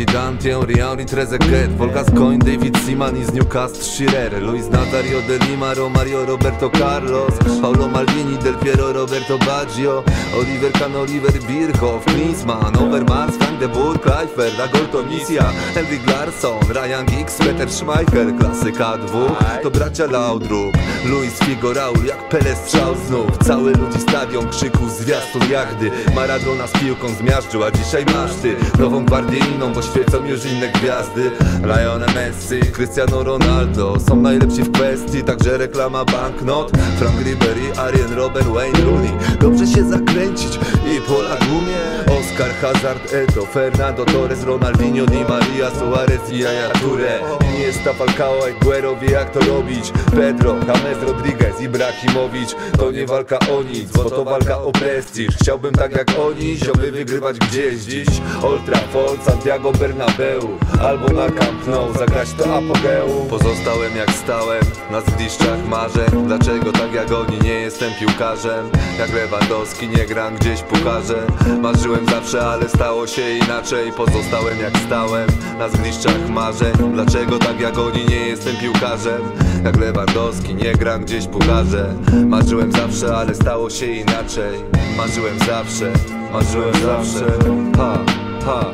Zidante, Riauri, Trezeguet, Volga z Coin, David Seaman i z Newcastle Schirer, Luis Natario, Denimaro, Mario Roberto Carlos, Paolo Malvini, Del Piero, Roberto Baggio, Oliver Kahn, Oliver Birchow, Klinsmann, Overmars, Frank Handeburg, Kleifer, da Nizia, Henry Larson, Ryan X, Peter Schmeichel, klasyka dwóch, to bracia Laudrup, Luis Figo, Raul, jak Pele strzał znów, całe ludzi stawią krzyków zwiastun jak gdy Maradona z piłką zmiażdżył, a dzisiaj masz ty nową gwardiejną, bo świecą już inne gwiazdy. Lionel Messi, Cristiano Ronaldo są najlepsi w kwestii, także reklama banknot. Frank Ribery, Arjen, Robert Wayne Rooney, dobrze się zakręcić i Polak umie. Oscar, Hazard, Eto, Fernando Torres, Ronaldinho, Di Maria, Suarez i Yaya Toure. Iniesta, Falcao, Aguero wie jak to robić. Pedro, James, Rodriguez, Ibrahimowicz. To nie walka o nic, bo to walka o prestiż. Chciałbym tak jak oni, ziomy wygrywać gdzieś dziś. Old Trafford, Santiago Bernabeu albo na Camp Nou, zagrać to apogeum. Pozostałem jak stałem, na zgliszczach marzeń. Dlaczego tak jak oni nie jestem piłkarzem? Jak Lewandowski nie gram gdzieś pucharze. Marzyłem zawsze, ale stało się inaczej. Pozostałem jak stałem, na zgliszczach marzeń. Dlaczego tak jak oni nie jestem piłkarzem? Jak Lewandowski nie gram gdzieś pucharze. Marzyłem zawsze, ale stało się inaczej. Marzyłem zawsze, marzyłem zawsze. Ha, ha.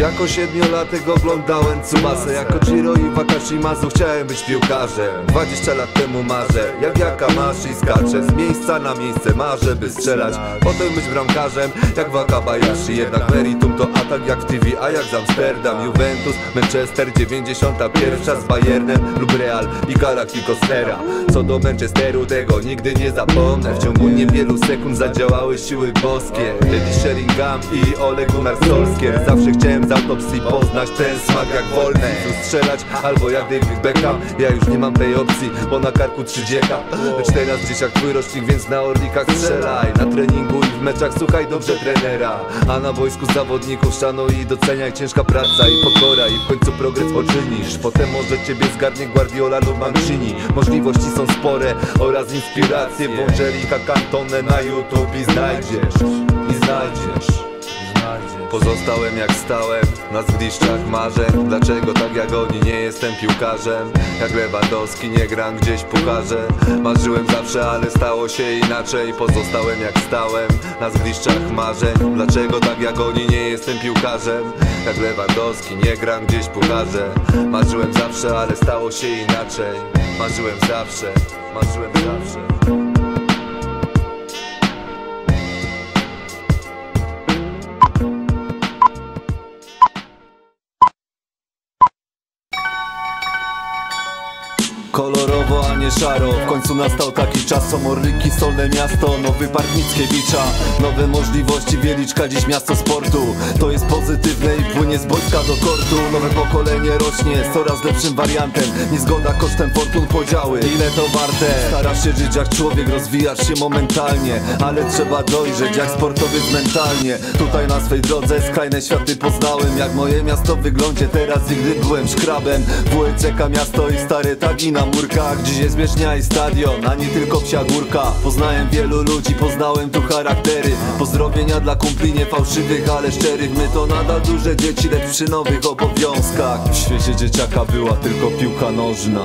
Jako siedmiolatek oglądałem Tsumasę, jako Chiro i Wakashimazu chciałem być piłkarzem. 20 lat temu marzę, jak jaka masz i skaczę z miejsca na miejsce, marzę by strzelać, potem być bramkarzem jak Wakabayashi. Jednak meritum to atak jak w TV, a jak z Amsterdam, Juventus, Manchester 91 z Bayernem lub Real i Galacticosera. Co do Manchesteru tego nigdy nie zapomnę, w ciągu niewielu sekund zadziałały siły boskie. Teddy Sheringham i Ole Gunnar Solskjaer, zawsze chciałem z autopsji poznać ten smak jak wolne. Tu strzelać albo jak David Beckham. Ja już nie mam tej opcji, bo na karku 30. Lecz teraz dziś jak twój rocznik, więc na orlikach strzelaj. Na treningu i w meczach słuchaj dobrze trenera, a na wojsku zawodników szanuj i doceniaj. Ciężka praca i pokora i w końcu progres poczynisz. Potem może ciebie zgarnie Guardiola lub Mancini. Możliwości są spore oraz inspiracje. Włącz Erika Cantone na YouTube i znajdziesz, i znajdziesz. Pozostałem jak stałem, na zgliszczach marzeń. Dlaczego tak jak oni nie jestem piłkarzem? Jak Lewandowski nie gram gdzieś pucharze. Marzyłem zawsze, ale stało się inaczej. Pozostałem jak stałem, na zgliszczach marzeń. Dlaczego tak jak oni nie jestem piłkarzem? Jak Lewandowski nie gram gdzieś pucharze. Marzyłem zawsze, ale stało się inaczej. Marzyłem zawsze, marzyłem zawsze. Kolorowo, a nie szaro. W końcu nastał taki czas. Są Orliki, Solne Miasto, nowy park Mickiewicza, nowe możliwości, Wieliczka, dziś miasto sportu. To jest pozytywne i płynie z boiska do kortu. Nowe pokolenie rośnie z coraz lepszym wariantem. Niezgoda kosztem fortun, podziały, ile to warte? Starasz się żyć jak człowiek, rozwijasz się momentalnie, ale trzeba dojrzeć jak sportowiec mentalnie. Tutaj na swej drodze skrajne światy poznałem. Jak moje miasto w wyglądzie teraz i gdy byłem szkrabem. WCK miasto i stare tagi na murkach. Dziś jest bieżnia i stadion, a nie tylko psia górka. Poznałem wielu ludzi, poznałem tu charaktery. Pozdrowienia dla kumpli nie fałszywych, ale szczerych. My to nadal duże dzieci, lecz przy nowych obowiązkach. W świecie dzieciaka była tylko piłka nożna.